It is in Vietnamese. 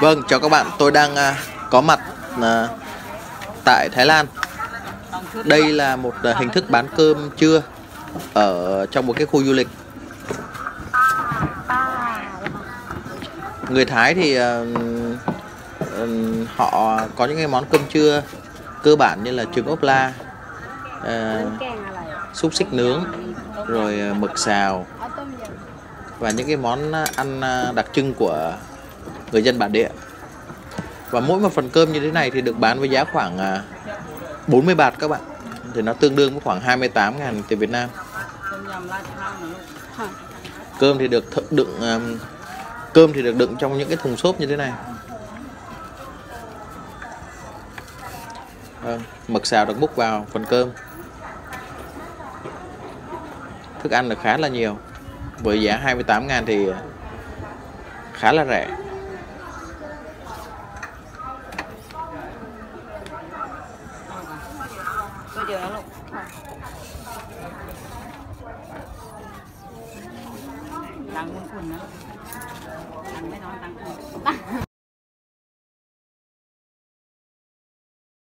Vâng, chào các bạn, tôi đang có mặt tại Thái Lan. Đây là một hình thức bán cơm trưa ở trong một cái khu du lịch. Người Thái thì họ có những cái món cơm trưa cơ bản như là trứng ốp la, xúc xích nướng, rồi mực xào và những cái món ăn đặc trưng của người dân bản địa. Và mỗi một phần cơm như thế này thì được bán với giá khoảng 40 baht các bạn, thì nó tương đương với khoảng 28.000 tiền Việt Nam. Cơm thì được đựng trong những cái thùng xốp như thế này. Mực xào được múc vào phần cơm. Thức ăn là khá là nhiều, với giá 28.000 thì khá là rẻ.